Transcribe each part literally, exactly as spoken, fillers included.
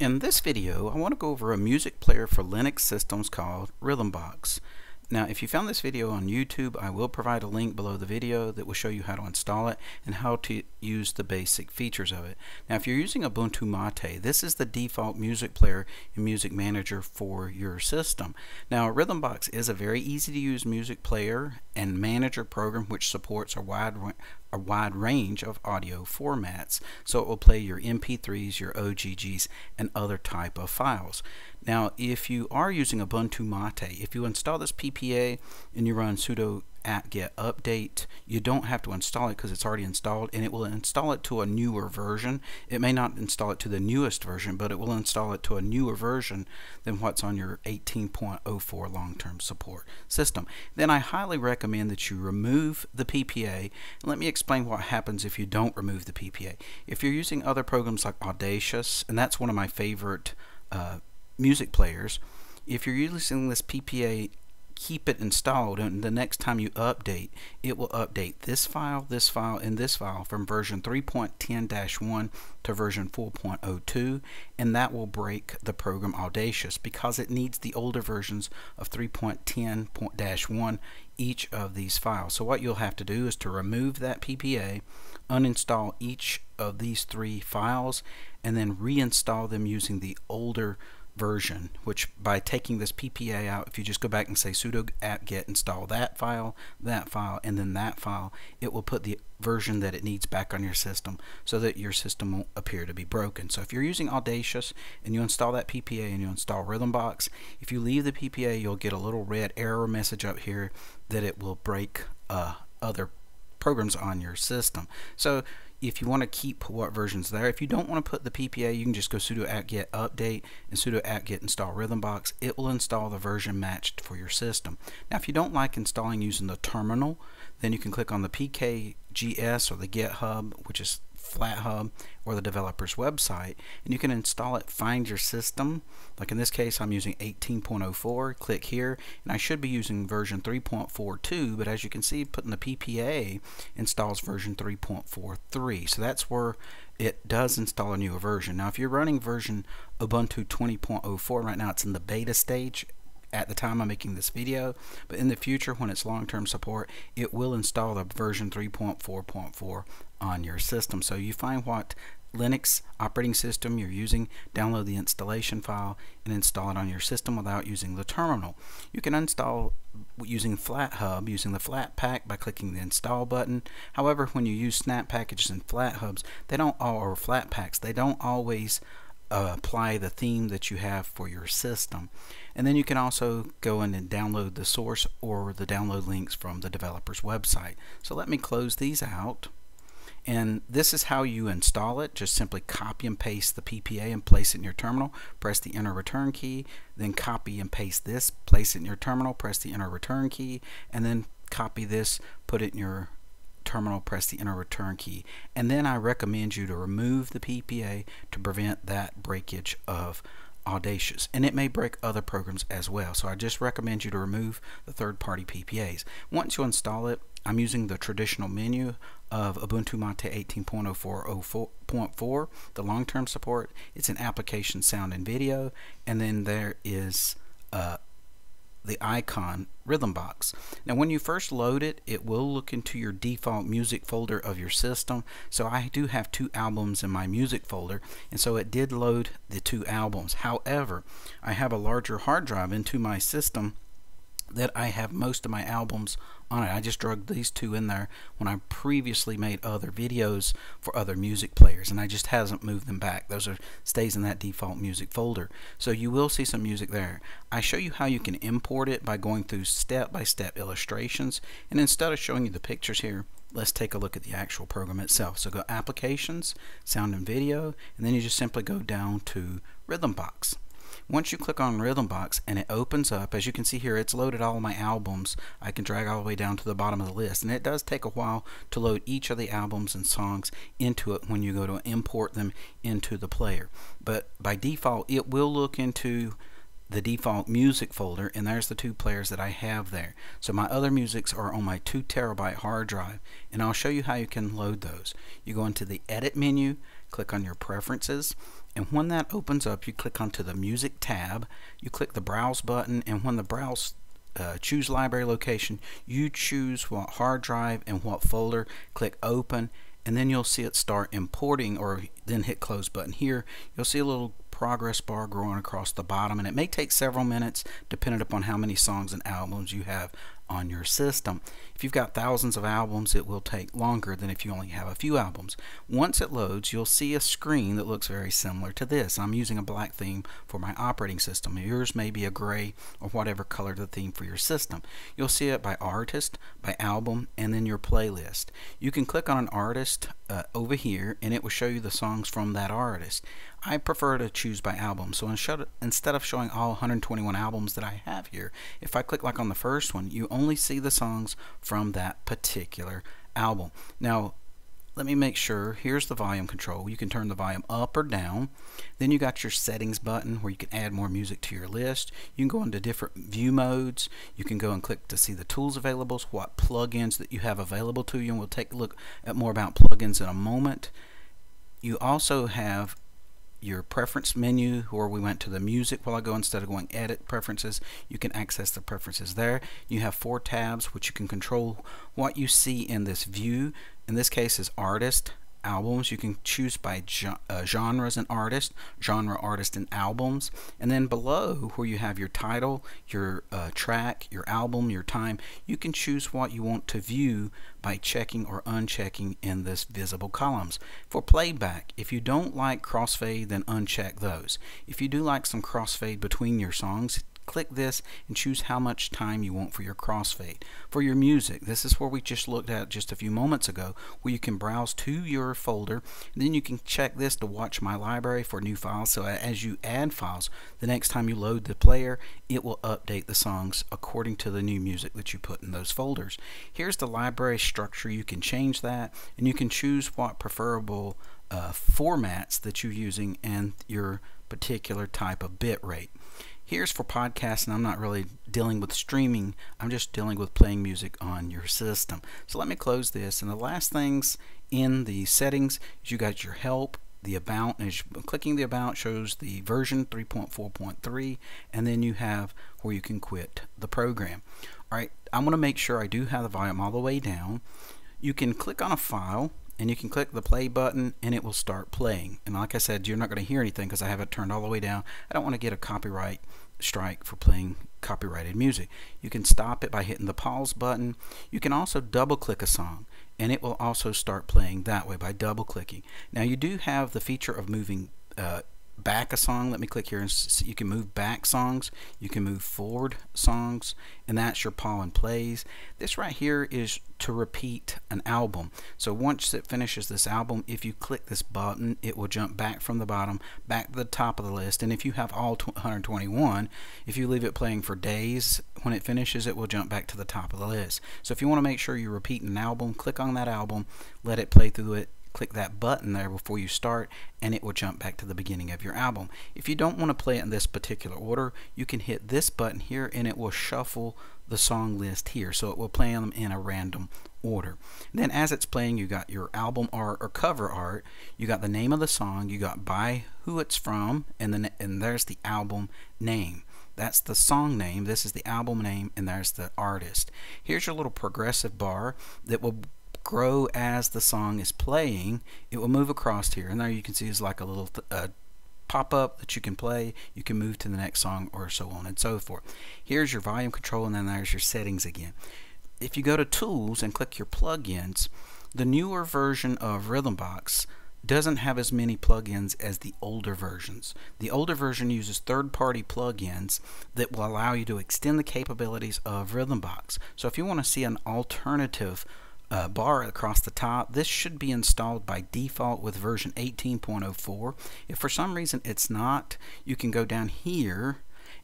In this video, I want to go over a music player for Linux systems called Rhythmbox. Now, if you found this video on YouTube, I will provide a link below the video that will show you how to install it and how to use the basic features of it. Now, if you're using Ubuntu Mate, this is the default music player and music manager for your system. Now, Rhythmbox is a very easy to use music player and manager program which supports a wide a wide range of audio formats. So it will play your M P threes, your O G Gs, and other type of files. Now, if you are using Ubuntu Mate, if you install this P P A and you run sudo apt-get update, you don't have to install it because it's already installed, and it will install it to a newer version. It may not install it to the newest version, but it will install it to a newer version than what's on your eighteen point oh four long-term support system. Then I highly recommend that you remove the P P A. Let me explain what happens if you don't remove the P P A. If you're using other programs like Audacious, and that's one of my favorite uh, music players, if you're using this P P A, keep it installed, and the next time you update, it will update this file, this file, and this file from version three point ten dash one to version four point oh two, and that will break the program Audacious because it needs the older versions of three point ten dash one each of these files. So what you'll have to do is to remove that P P A, uninstall each of these three files, and then reinstall them using the older version, which by taking this P P A out, if you just go back and say sudo apt-get install that file, that file, and then that file, it will put the version that it needs back on your system so that your system won't appear to be broken. So if you're using Audacious and you install that P P A and you install Rhythmbox, if you leave the P P A, you'll get a little red error message up here that it will break uh, other programs on your system. So if you want to keep what version's there, if you don't want to put the P P A, you can just go sudo apt-get update and sudo apt-get install Rhythmbox. It will install the version matched for your system. Now, if you don't like installing using the terminal, then you can click on the P K G S or the GitHub, which is FlatHub, or the developer's website, and you can install it, find your system. Like in this case, I'm using eighteen point oh four, click here, and I should be using version three point four two, but as you can see, putting the P P A installs version three point four three, so that's where it does install a newer version. Now, if you're running version Ubuntu twenty point oh four right now, it's in the beta stage at the time I'm making this video, but in the future when it's long-term support, it will install the version three point four point four on your system. So you find what Linux operating system you're using, download the installation file, and install it on your system without using the terminal. You can install using FlatHub, using the Flatpak by clicking the install button. However, when you use Snap packages and FlatHubs, they don't all, or Flatpaks, they don't always Uh, apply the theme that you have for your system. And then you can also go in and download the source or the download links from the developer's website. So let me close these out. And this is how you install it. Just simply copy and paste the P P A and place it in your terminal. Press the enter return key, then copy and paste this, place it in your terminal, press the enter return key, and then copy this, put it in your terminal, press the enter return key, and then I recommend you to remove the P P A to prevent that breakage of Audacious, and it may break other programs as well. So I just recommend you to remove the third-party P P As. Once you install it, I'm using the traditional menu of Ubuntu Mate eighteen point oh four point four, the long-term support. It's an application, sound, and video, and then there is uh, the icon Rhythmbox. Now, when you first load it, it will look into your default music folder of your system. So I do have two albums in my music folder, and so it did load the two albums. However, I have a larger hard drive into my system that I have most of my albums on it. I just dragged these two in there when I previously made other videos for other music players, and I just hasn't moved them back. Those are stays in that default music folder. So you will see some music there. I show you how you can import it by going through step-by-step illustrations, and instead of showing you the pictures here, let's take a look at the actual program itself. So go Applications, Sound and Video, and then you just simply go down to Rhythmbox. Once you click on Rhythmbox and it opens up, as you can see here, it's loaded all my albums. I can drag all the way down to the bottom of the list, and it does take a while to load each of the albums and songs into it when you go to import them into the player. But by default, it will look into the default music folder, and there's the two players that I have there. So my other musics are on my two terabyte hard drive, and I'll show you how you can load those. You go into the edit menu, click on your preferences, and when that opens up, you click onto the Music tab, you click the Browse button, and when the Browse Uh, choose library location, you choose what hard drive and what folder, click open, and then you'll see it start importing, or then hit close button here. You'll see a little progress bar growing across the bottom, and it may take several minutes depending upon how many songs and albums you have on your system. If you've got thousands of albums, it will take longer than if you only have a few albums. Once it loads, you'll see a screen that looks very similar to this. I'm using a black theme for my operating system. Yours may be a gray or whatever color the theme for your system. You'll see it by artist, by album, and then your playlist. You can click on an artist uh, over here, and it will show you the songs from that artist. I prefer to choose by album, so instead of showing all one hundred twenty-one albums that I have here, if I click like on the first one, you only see the songs from that particular album. Now, let me make sure. Here's the volume control. You can turn the volume up or down. Then you got your settings button where you can add more music to your list. You can go into different view modes. You can go and click to see the tools available, what plugins that you have available to you, and we'll take a look at more about plugins in a moment. You also have your preference menu, where we went to the music while ago. Instead of going edit preferences, you can access the preferences there. You have four tabs which you can control what you see in this view. In this case is artist, albums. You can choose by uh, genres and artist, genre, artist, and albums. And then below, where you have your title, your uh, track, your album, your time, you can choose what you want to view by checking or unchecking in this visible columns. For playback, if you don't like crossfade, then uncheck those. If you do like some crossfade between your songs, click this and choose how much time you want for your crossfade. For your music, this is where we just looked at just a few moments ago, where you can browse to your folder, and then you can check this to watch my library for new files. So as you add files, the next time you load the player, it will update the songs according to the new music that you put in those folders. Here's the library structure. You can change that, and you can choose what preferable uh, formats that you're using and your particular type of bit rate. Here's for podcasts, and I'm not really dealing with streaming. I'm just dealing with playing music on your system. So let me close this. And the last things in the settings is you got your help, the about. As you're clicking the about, shows the version three point four point three, and then you have where you can quit the program. All right, I'm going to make sure I do have the volume all the way down. You can click on a file, and you can click the play button, and it will start playing. And like I said, you're not going to hear anything because I have it turned all the way down. I don't want to get a copyright strike for playing copyrighted music. You can stop it by hitting the pause button. You can also double click a song, and it will also start playing that way by double clicking. Now, you do have the feature of moving uh, back a song. Let me click here, and see, you can move back songs, you can move forward songs, and that's your pause and plays. This right here is to repeat an album. So once it finishes this album, if you click this button, it will jump back from the bottom back to the top of the list. And if you have all one hundred twenty-one, if you leave it playing for days, when it finishes, it will jump back to the top of the list. So if you want to make sure you're repeating an album, click on that album, let it play through it, click that button there before you start, and it will jump back to the beginning of your album. If you don't want to play it in this particular order, you can hit this button here, and it will shuffle the song list here, so it will play them in a random order. And then as it's playing, you got your album art or cover art, you got the name of the song, you got by who it's from, and then and there's the album name. That's the song name, this is the album name, and there's the artist. Here's your little progressive bar that will grow as the song is playing. It will move across here, and there you can see is like a little uh, pop-up that you can play. You can move to the next song, or so on and so forth. Here's your volume control, and then there's your settings again. If you go to tools and click your plugins, the newer version of Rhythmbox doesn't have as many plugins as the older versions. The older version uses third-party plugins that will allow you to extend the capabilities of Rhythmbox. So if you want to see an alternative Uh, bar across the top, this should be installed by default with version eighteen point oh four. If for some reason it's not, you can go down here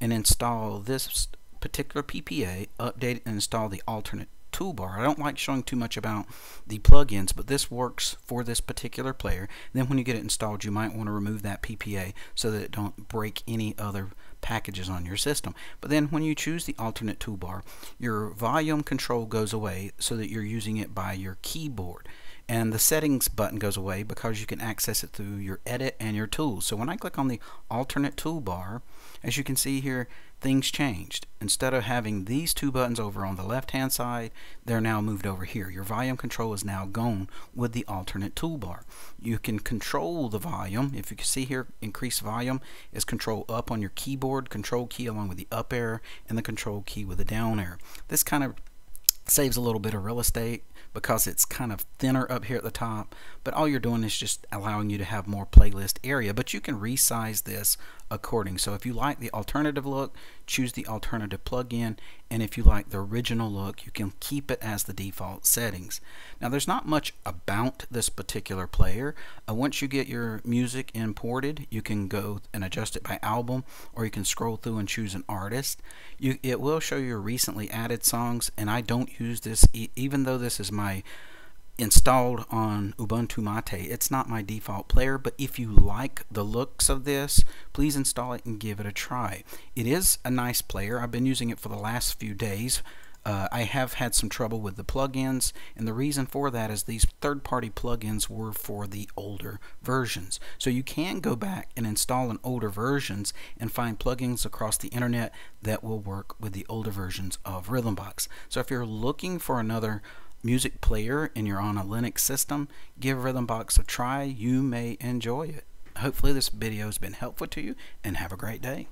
and install this particular P P A, update and install the alternate toolbar. I don't like showing too much about the plugins, but this works for this particular player. And then when you get it installed, you might want to remove that P P A so that it don't break any other packages on your system. But then when you choose the alternate toolbar, your volume control goes away so that you're using it by your keyboard. and the settings button goes away because you can access it through your edit and your tools. So when I click on the alternate toolbar, as you can see here, things changed. Instead of having these two buttons over on the left hand side, they're now moved over here. Your volume control is now gone with the alternate toolbar. You can control the volume. If you can see here, increase volume is control up on your keyboard, control key along with the up arrow, and the control key with the down arrow. This kind of saves a little bit of real estate because it's kind of thinner up here at the top, but all you're doing is just allowing you to have more playlist area, but you can resize this according. So if you like the alternative look, choose the alternative plugin, and if you like the original look, you can keep it as the default settings. Now there's not much about this particular player. Uh, once you get your music imported, you can go and adjust it by album, or you can scroll through and choose an artist. You, it will show your recently added songs, and I don't use this, e even though this is my installed on Ubuntu Mate. It's not my default player, but if you like the looks of this, please install it and give it a try. It is a nice player. I've been using it for the last few days. Uh, I have had some trouble with the plugins, and the reason for that is these third-party plugins were for the older versions. So you can go back and install an older versions and find plugins across the internet that will work with the older versions of Rhythmbox. So if you're looking for another music player and you're on a Linux system, give Rhythmbox a try. You may enjoy it. Hopefully this video has been helpful to you, and have a great day.